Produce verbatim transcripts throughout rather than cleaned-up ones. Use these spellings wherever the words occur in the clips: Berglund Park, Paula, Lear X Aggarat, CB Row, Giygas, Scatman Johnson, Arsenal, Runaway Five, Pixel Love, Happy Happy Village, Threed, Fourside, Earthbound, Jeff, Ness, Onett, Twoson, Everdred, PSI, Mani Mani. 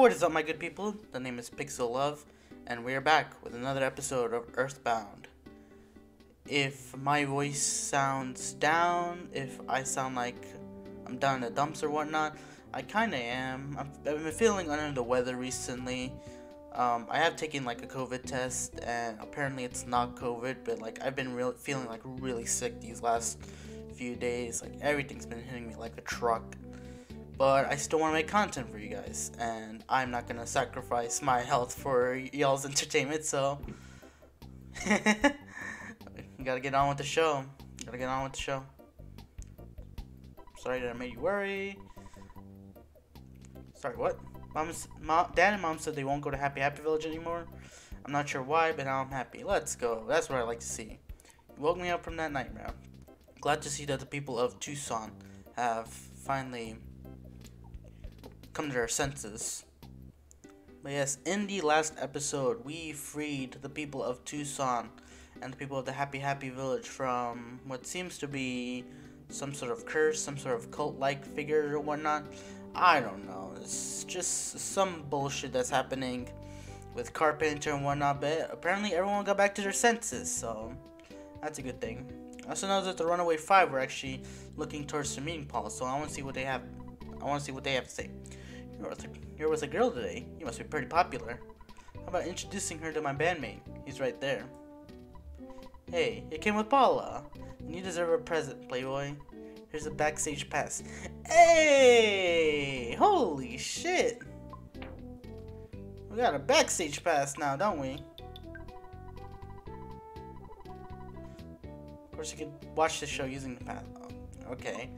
What is up, my good people? The name is Pixel Love, and we are back with another episode of Earthbound. If my voice sounds down, if I sound like I'm down in the dumps or whatnot, I kinda am. I've been feeling under the weather recently. Um, I have taken like a COVID test, and apparently it's not COVID, but like I've been real feeling like really sick these last few days. Like everything's been hitting me like a truck. But I still want to make content for you guys, and I'm not gonna sacrifice my health for y'all's entertainment. So gotta get on with the show. Gotta get on with the show. Sorry that I made you worry. Sorry, what? Mom's, mom, dad and mom said they won't go to Happy Happy Village anymore. I'm not sure why, but now I'm happy. Let's go. That's what I like to see. You woke me up from that nightmare. Glad to see that the people of Twoson have finally come to their senses. But yes, in the last episode, we freed the people of Twoson and the people of the Happy Happy Village from what seems to be some sort of curse, some sort of cult-like figure or whatnot. I don't know, it's just some bullshit that's happening with Carpenter and whatnot, but apparently everyone got back to their senses, so that's a good thing. I also know that the Runaway Five were actually looking towards the meeting, Paula, so I want to see what they have. I want to see what they have to say. You're with, a, you're with a girl today. You must be pretty popular. How about introducing her to my bandmate? He's right there. Hey, you came with Paula. And you deserve a present, Playboy. Here's a backstage pass. Hey! Holy shit! We got a backstage pass now, don't we? Of course, you could watch the show using the pass. Oh, okay.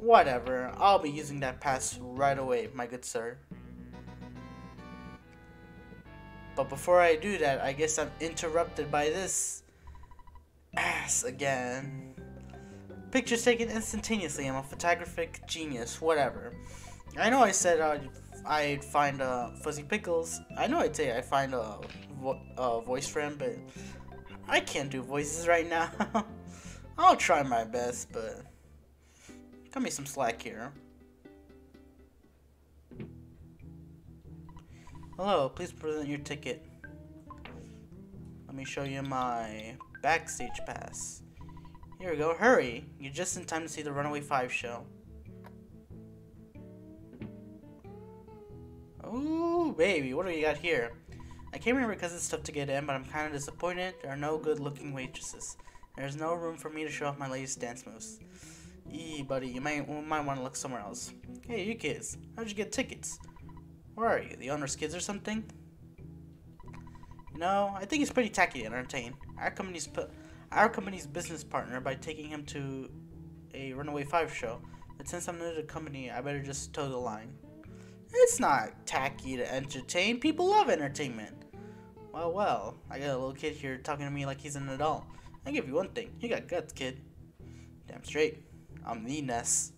Whatever, I'll be using that pass right away, my good sir. But before I do that, I guess I'm interrupted by this ass again. Pictures taken instantaneously. I'm a photographic genius, whatever. I know I said I'd, I'd find uh, Fuzzy Pickles. I know I'd say I'd find a, vo a voice friend, but I can't do voices right now. I'll try my best, but cut me some slack here. Hello, please present your ticket. Let me show you my backstage pass. Here we go, hurry! You're just in time to see the Runaway Five show. Ooh, baby, what do you got here? I came here because it's tough to get in, but I'm kinda disappointed. There are no good looking waitresses. There's no room for me to show off my latest dance moves. Eee, buddy, you might, might want to look somewhere else. Hey, you kids, how'd you get tickets? Where are you, the owner's kids or something? You know, I think it's pretty tacky to entertain our company's, our company's business partner by taking him to a Runaway Five show. But since I'm new to the company, I better just toe the line. It's not tacky to entertain. People love entertainment. Well, well, I got a little kid here talking to me like he's an adult. I'll give you one thing. You got guts, kid. Damn straight. I'm the Ness.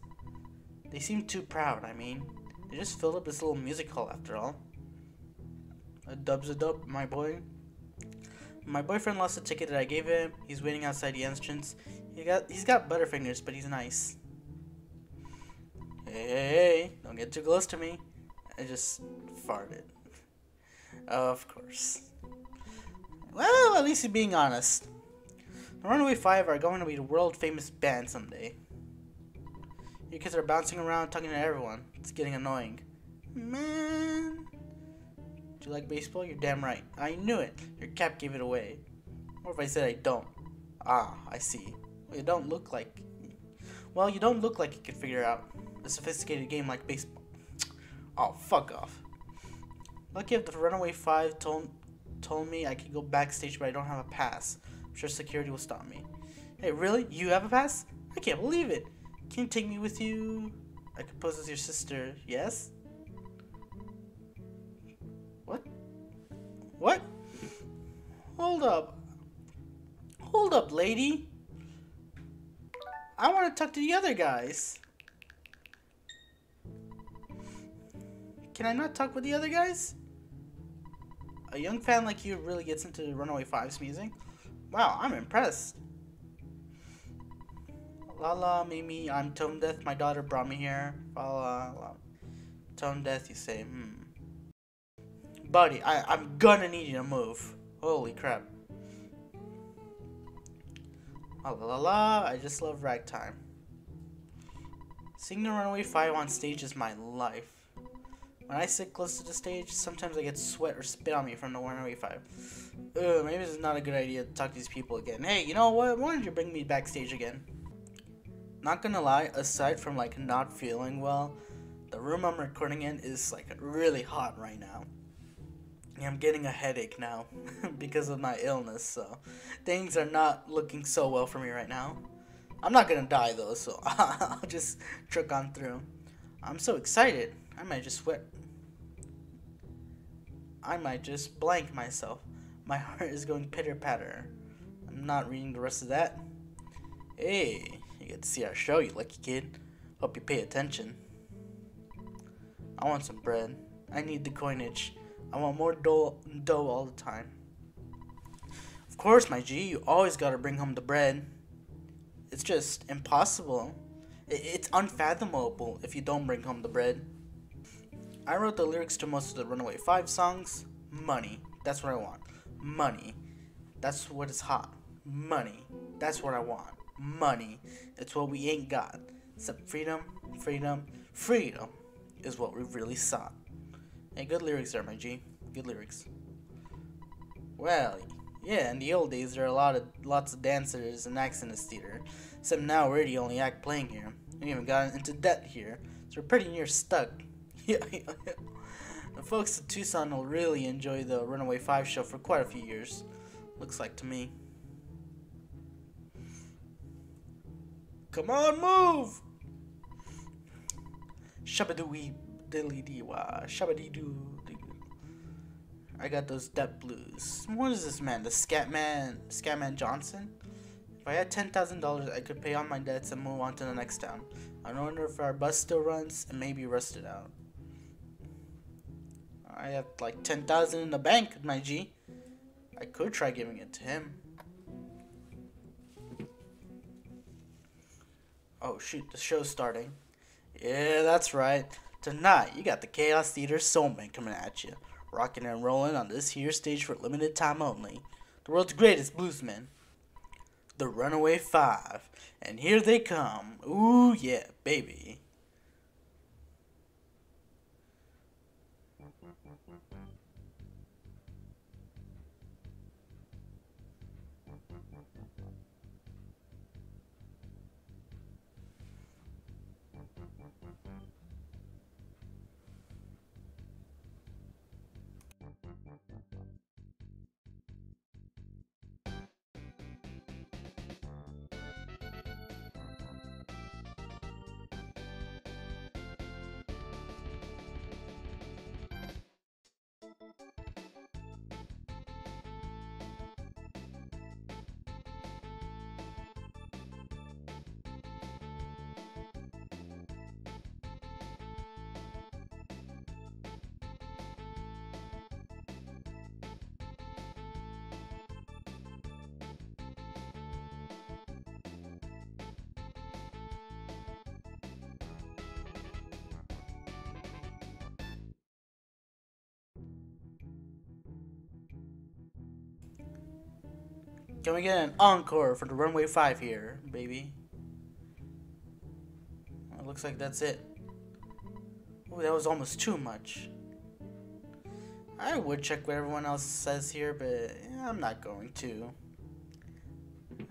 They seem too proud, I mean. They just filled up this little music hall after all. A dub's a dub, my boy. My boyfriend lost the ticket that I gave him. He's waiting outside the entrance. He got, he's got butterfingers, but he's nice. Hey, hey, hey, don't get too close to me. I just farted. Of course. Well, at least you're being honest. The Runaway Five are going to be the world-famous band someday. Your kids are bouncing around talking to everyone. It's getting annoying. Man. Do you like baseball? You're damn right. I knew it. Your cap gave it away. What if I said I don't? Ah, I see. Well, you don't look like... Well, you don't look like you could figure out a sophisticated game like baseball. Oh, fuck off. Lucky if the Runaway Five told, told me I could go backstage, but I don't have a pass. I'm sure security will stop me. Hey, really? You have a pass? I can't believe it. Can you take me with you? I could pose as your sister. Yes? What? What? Hold up. Hold up, lady. I want to talk to the other guys. Can I not talk with the other guys? A young fan like you really gets into the Runaway Five's music. Wow, I'm impressed. Lala, Mimi, I'm Tone Death. My daughter brought me here. Lala, Tone Death, you say. Hmm. Buddy, I, I'm gonna need you to move. Holy crap. La la la, I just love ragtime. Seeing the Runaway Five on stage is my life. When I sit close to the stage, sometimes I get sweat or spit on me from the Runaway Five. Ugh, maybe it's not a good idea to talk to these people again. Hey, you know what? Why don't you bring me backstage again? Not gonna lie, aside from like not feeling well, the room I'm recording in is like really hot right now. I'm getting a headache now because of my illness, so things are not looking so well for me right now. I'm not gonna die though, so I'll just truck on through. I'm so excited. I might just sweat. I might just blank myself. My heart is going pitter-patter. I'm not reading the rest of that. Hey, you get to see our show, you lucky kid. Hope you pay attention. I want some bread. I need the coinage. I want more dough, dough all the time. Of course, my G, you always gotta bring home the bread. It's just impossible. It's unfathomable if you don't bring home the bread. I wrote the lyrics to most of the Runaway Five songs. Money. That's what I want. Money. That's what is hot. Money. That's what I want. Money. It's what we ain't got. Except freedom, freedom, freedom is what we really sought. Hey, good lyrics there, my G. Good lyrics. Well, yeah, in the old days there are a lot of lots of dancers and acts in this theater. Except now we're the only act playing here. We even got into debt here, so we're pretty near stuck. Yeah, yeah, yeah. The folks at Twoson will really enjoy the Runaway Five show for quite a few years. Looks like to me. Come on, move! Shabadoo dilly diwa, shabadidoo. I got those debt blues. What is this man? The Scatman, Scatman Johnson? If I had ten thousand dollars, I could pay all my debts and move on to the next town. I wonder if our bus still runs and maybe rust it out. I have like ten thousand in the bank, my G. I could try giving it to him. Oh shoot, the show's starting. Yeah, that's right. Tonight, you got the Chaos Theater Soulman coming at you. Rocking and rolling on this here stage for a limited time only. The world's greatest bluesmen. The Runaway Five. And here they come. Ooh, yeah, baby. Can we get an encore for the Runaway Five here, baby? Well, it looks like that's it. Oh, that was almost too much. I would check what everyone else says here, but yeah, I'm not going to.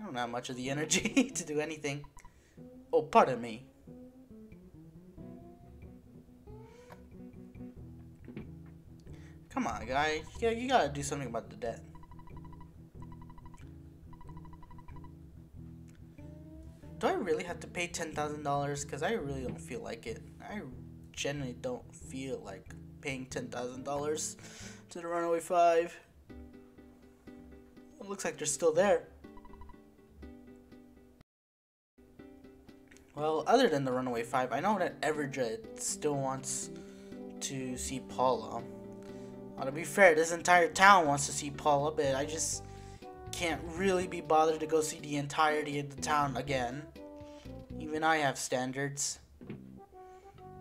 I don't have much of the energy to do anything. Oh, pardon me. Come on, guy. You gotta do something about the debt. Do I really have to pay ten thousand dollars? Because I really don't feel like it. I generally don't feel like paying ten thousand dollars to the Runaway Five. It looks like they're still there. Well, other than the Runaway Five, I know that Everdred still wants to see Paula. Well, to be fair, this entire town wants to see Paula, but I just can't really be bothered to go see the entirety of the town again. Even I have standards.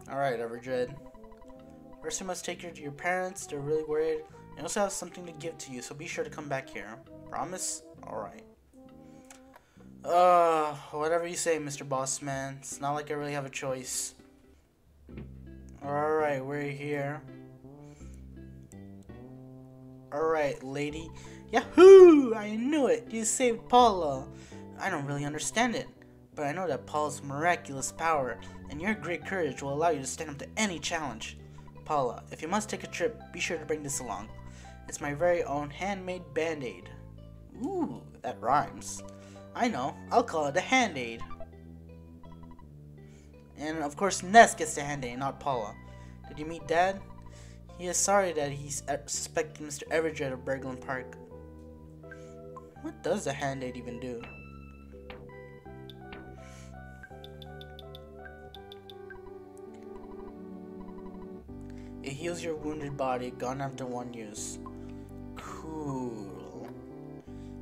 Alright, Everdred. Mercer must take you to your parents. They're really worried. I also have something to give to you, so be sure to come back here. Promise? Alright. Uh, whatever you say, Mister Bossman. It's not like I really have a choice. Alright, we're here. Alright, lady. Yahoo! I knew it! You saved Paula! I don't really understand it, but I know that Paula's miraculous power and your great courage will allow you to stand up to any challenge. Paula, if you must take a trip, be sure to bring this along. It's my very own handmade band-aid. Ooh, that rhymes. I know, I'll call it a hand-aid. And of course Ness gets the hand-aid, not Paula. Did you meet Dad? He is sorry that he suspected Mister Everdred of Berglund Park. What does the hand-aid even do? It heals your wounded body, gone after one use. Cool.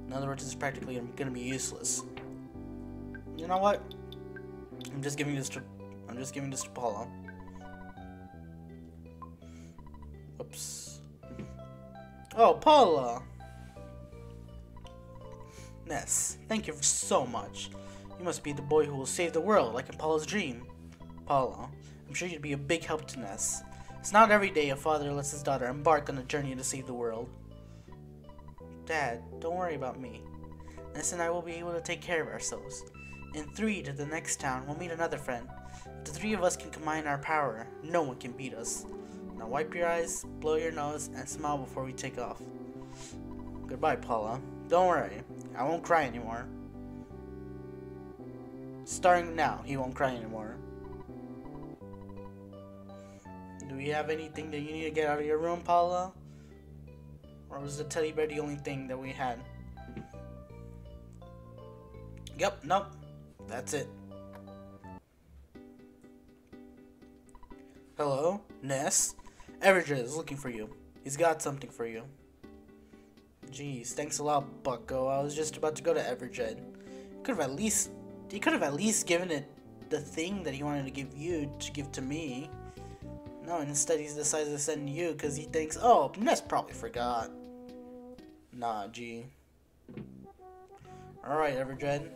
In other words, it's practically gonna be useless. You know what? I'm just giving this to I'm just giving this to Paula. Oops. Oh, Paula. Ness, thank you so much. You must be the boy who will save the world, like in Paula's dream. Paula, I'm sure you'd be a big help to Ness. It's not every day a father lets his daughter embark on a journey to save the world. Dad, don't worry about me. Ness and I will be able to take care of ourselves. In Threed, to the next town, we'll meet another friend. If the three of us can combine our power, no one can beat us. Now wipe your eyes, blow your nose, and smile before we take off. Goodbye, Paula. Don't worry, I won't cry anymore. Starting now, he won't cry anymore. Do you have anything that you need to get out of your room, Paula? Or was the teddy bear the only thing that we had? Yep, nope. That's it. Hello, Ness? Everdred is looking for you. He's got something for you. Jeez, thanks a lot, Bucko. I was just about to go to Everdred. He could have at least he could have at least given it the thing that he wanted to give you to give to me. No, and instead he decides to send you because he thinks, oh, Ness probably forgot. Nah, gee. Alright, Everdred.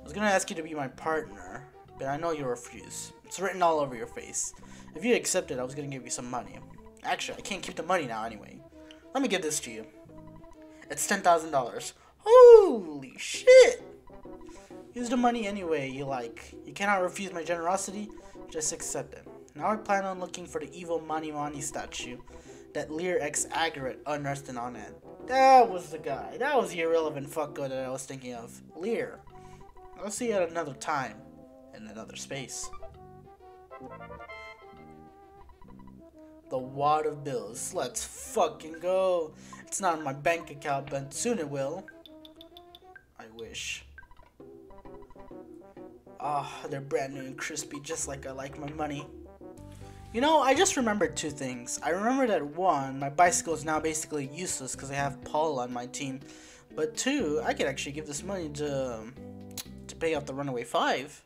I was going to ask you to be my partner, but I know you'll refuse. It's written all over your face. If you accept it, I was going to give you some money. Actually, I can't keep the money now anyway. Let me give this to you. It's ten thousand dollars. Holy shit! Use the money any way you like. You cannot refuse my generosity, just accept it. Now I plan on looking for the evil Mani Mani statue that Lear X Aggarat unearthed in Onett. That was the guy. That was the irrelevant fucko that I was thinking of. Lear. I'll see you at another time. In another space. The wad of bills. Let's fucking go. It's not in my bank account, but soon it will. I wish. Ah, oh, they're brand new and crispy, just like I like my money. You know, I just remembered two things. I remember that one, my bicycle is now basically useless because I have Paul on my team. But two, I could actually give this money to to pay off the Runaway Five.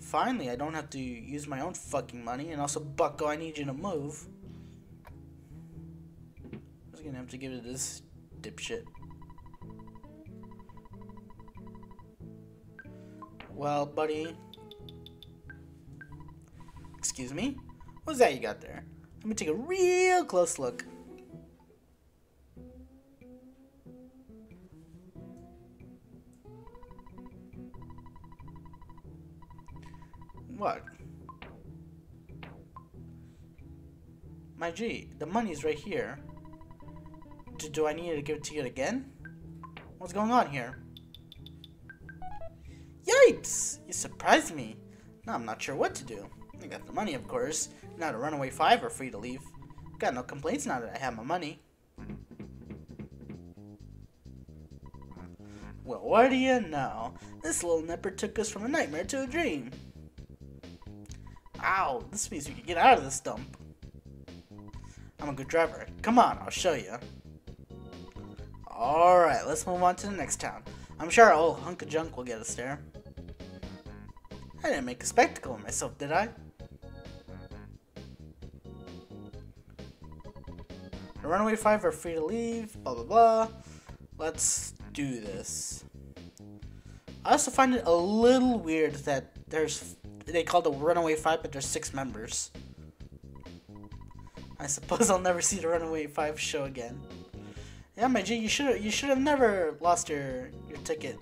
Finally, I don't have to use my own fucking money. And also, Bucko, I need you to move. I was gonna have to give it to this dipshit. Well, buddy. Excuse me? What's that you got there? Let me take a real close look. What? My G, the money's right here. D- do I need to give it to you again? What's going on here? Yikes! You surprised me. Now I'm not sure what to do. I got the money, of course. Now the Runaway Five are free to leave. Got no complaints now that I have my money. Well, what do you know? This little nipper took us from a nightmare to a dream. Ow, this means we can get out of this dump. I'm a good driver. Come on, I'll show you. Alright, let's move on to the next town. I'm sure our old hunk of junk will get us there. I didn't make a spectacle of myself, did I? The Runaway Five are free to leave, blah blah blah. Let's do this. I also find it a little weird that there's, they call the Runaway Five, but there's six members. I suppose I'll never see the Runaway Five show again. Yeah, my G, you should you should have never lost your your ticket.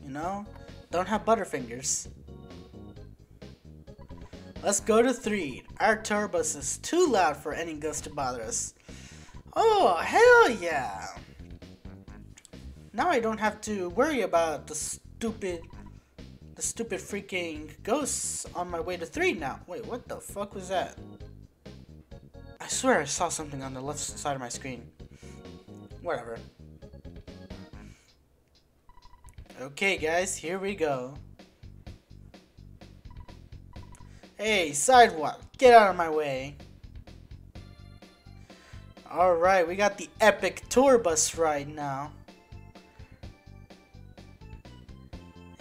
You know, don't have butterfingers. Let's go to Threed. Our tour bus is too loud for any ghost to bother us. Oh, hell yeah! Now I don't have to worry about the stupid, the stupid freaking ghosts on my way to Threed now. Wait, what the fuck was that? I swear I saw something on the left side of my screen. Whatever. Okay, guys, here we go. Hey, sidewalk, get out of my way. Alright, we got the epic tour bus ride now.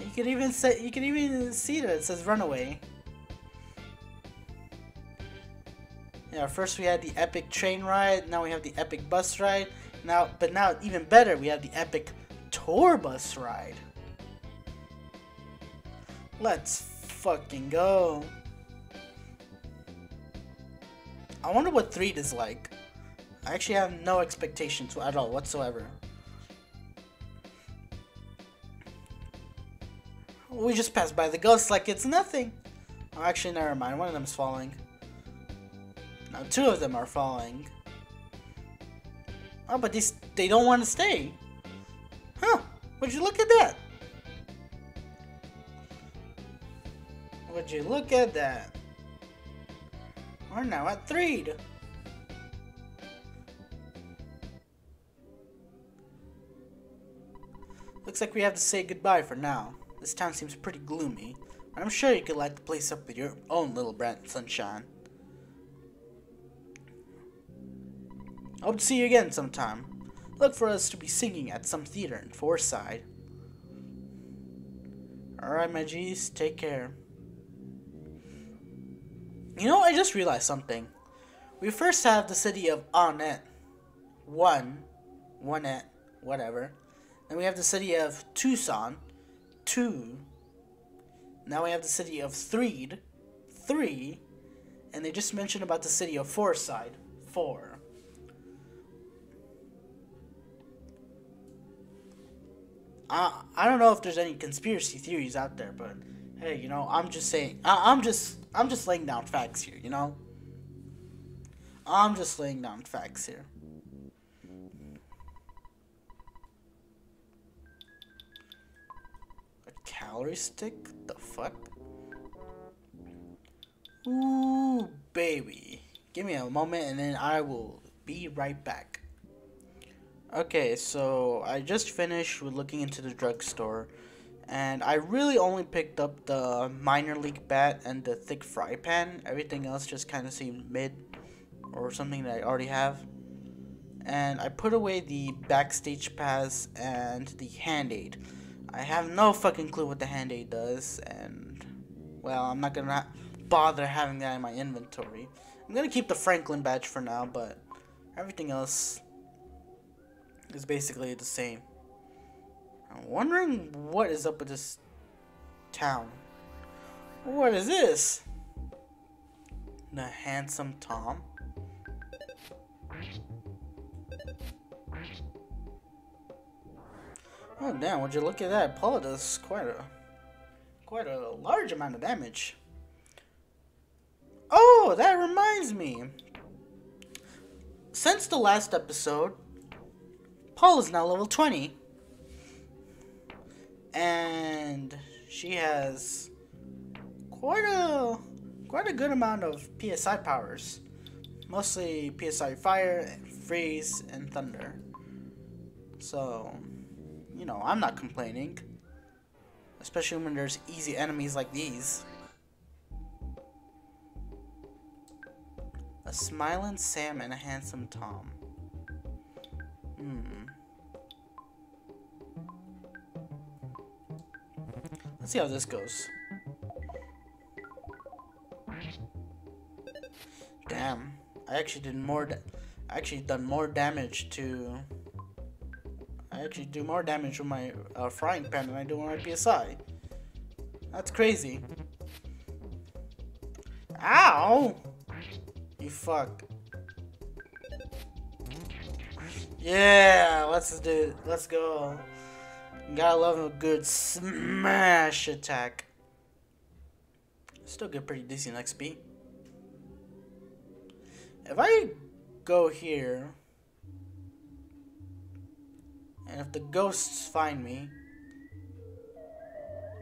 You can even say, you can even see that it says Runaway. Yeah, first we had the epic train ride, now we have the epic bus ride. Now, but now even better, we have the epic tour bus ride. Let's fucking go. I wonder what Threed is like. I actually have no expectations at all whatsoever. We just passed by the ghosts like it's nothing. Oh, actually, never mind. One of them is falling. Now two of them are falling. Oh, but these, they don't want to stay. Huh. Would you look at that? Would you look at that? We're now at Threed. Looks like we have to say goodbye for now. This town seems pretty gloomy, but I'm sure you could light the place up with your own little bright sunshine. I hope to see you again sometime. Look for us to be singing at some theater in Fourside. Alright, my G's, take care. You know, I just realized something. We first have the city of Onett. One. Onett. Whatever. Then we have the city of Twoson. Two. Now we have the city of Threed. Three. And they just mentioned about the city of Fourside. Four. I, I don't know if there's any conspiracy theories out there, but hey, you know, I'm just saying. I, I'm just... I'm just laying down facts here, you know? I'm just laying down facts here. A calorie stick? The fuck? Ooh, baby. Give me a moment and then I will be right back. Okay, so I just finished with looking into the drugstore. And I really only picked up the minor league bat and the thick fry pan. Everything else just kind of seemed mid or something that I already have. And I put away the backstage pass and the hand aid. I have no fucking clue what the hand aid does. And, well, I'm not going to bother having that in my inventory. I'm going to keep the Franklin badge for now, but everything else is basically the same. I'm wondering what is up with this town. What is this? The Handsome Tom? Oh damn, would you look at that? Paula does quite a quite a large amount of damage. Oh, that reminds me. Since the last episode, Paula's now level twenty. And she has quite a quite a good amount of P S I powers, mostly P S I fire, and freeze, and thunder. So, you know, I'm not complaining, especially when there's easy enemies like these. A smiling Sam and a handsome Tom. Hmm. Let's see how this goes. Damn, I actually did more. Da I actually done more damage to. I actually do more damage with my uh, frying pan than I do with my P S I. That's crazy. Ow! You fuck. Yeah, let's do. Let's go. Gotta love a good smash attack. Still get pretty decent X P. If I go here, and if the ghosts find me,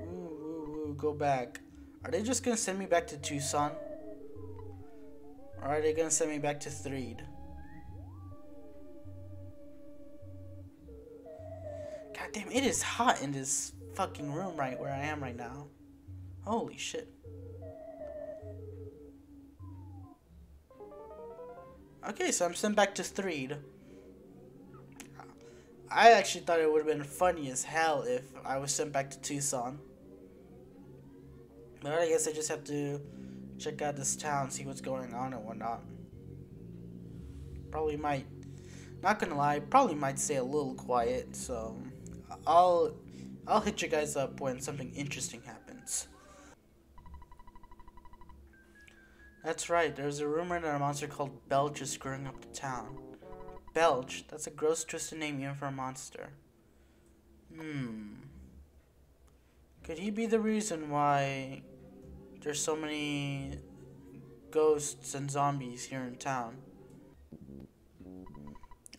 ooh, ooh, ooh, go back. Are they just gonna send me back to Twoson? Or are they gonna send me back to Threed? God damn, it is hot in this fucking room right where I am right now. Holy shit. Okay, so I'm sent back to Threed. I actually thought it would have been funny as hell if I was sent back to Twoson. But I guess I just have to check out this town, see what's going on and whatnot. Probably might, not gonna lie, probably might stay a little quiet, so I'll, I'll hit you guys up when something interesting happens. That's right, there's a rumor that a monster called Belch is screwing up the town. Belch? That's a gross, twisted name even for a monster. Hmm. Could he be the reason why there's so many ghosts and zombies here in town?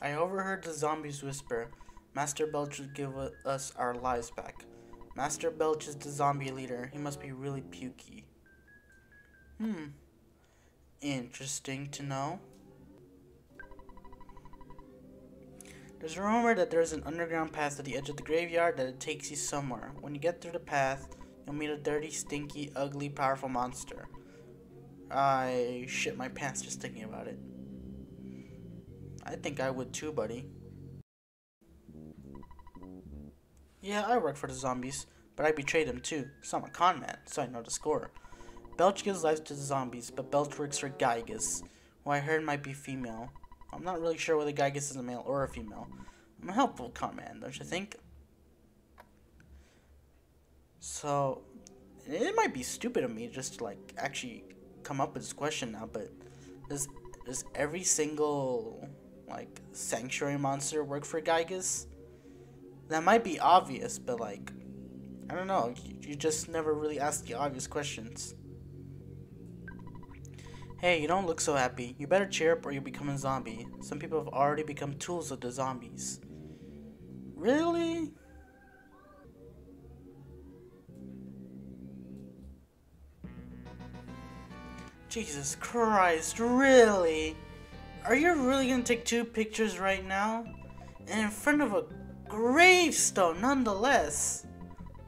I overheard the zombies whisper, Master Belch would give us our lives back. Master Belch is the zombie leader. He must be really pukey. Hmm. Interesting to know. There's a rumor that there's an underground path at the edge of the graveyard that it takes you somewhere. When you get through the path, you'll meet a dirty, stinky, ugly, powerful monster. I shit my pants just thinking about it. I think I would too, buddy. Yeah, I work for the zombies, but I betrayed them too, so I'm a con man, so I know the score. Belch gives life to the zombies, but Belch works for Giygas, who I heard might be female. I'm not really sure whether Giygas is a male or a female. I'm a helpful con man, don't you think? So, it might be stupid of me just to, like, actually come up with this question now, but does, does every single, like, sanctuary monster work for Giygas? That might be obvious, but, like, I don't know. You, you just never really ask the obvious questions. Hey, you don't look so happy. You better cheer up or you'll become a zombie. Some people have already become tools of the zombies. Really? Jesus Christ, really? Are you really gonna take two pictures right now? And in front of a gravestone, nonetheless.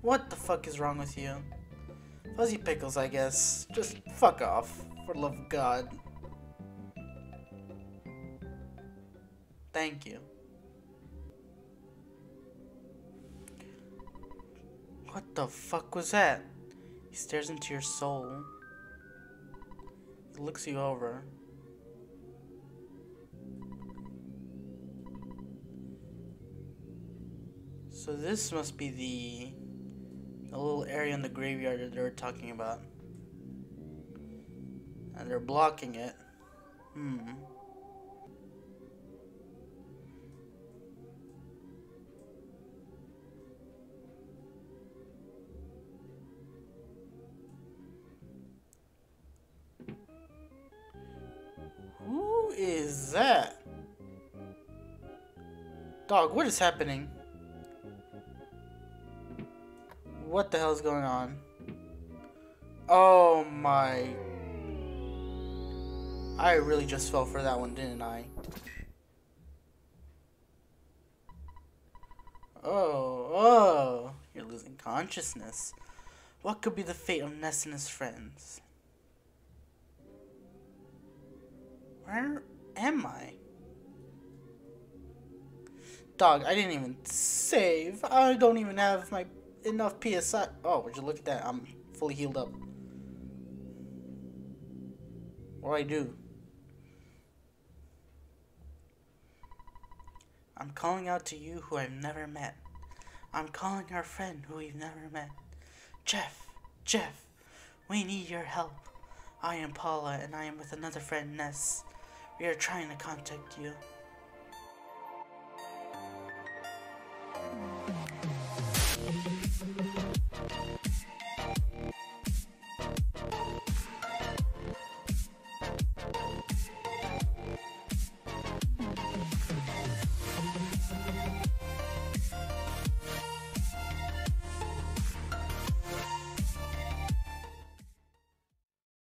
What the fuck is wrong with you? Fuzzy pickles, I guess. Just fuck off. For the love of God. Thank you. What the fuck was that? He stares into your soul. He looks you over. So this must be the, the little area in the graveyard that they were talking about. And they're blocking it. Hmm. Who is that? Dog, what is happening? What the hell is going on? Oh my... I really just fell for that one, didn't I? Oh, oh, you're losing consciousness. What could be the fate of Ness and his friends? Where am I? Dog, I didn't even save. I don't even have my enough P S I. Oh, would you look at that? I'm fully healed up. What do I do? I'm calling out to you who I've never met. I'm calling our friend who we've never met. Jeff, Jeff, we need your help. I am Paula, and I am with another friend, Ness. We are trying to contact you.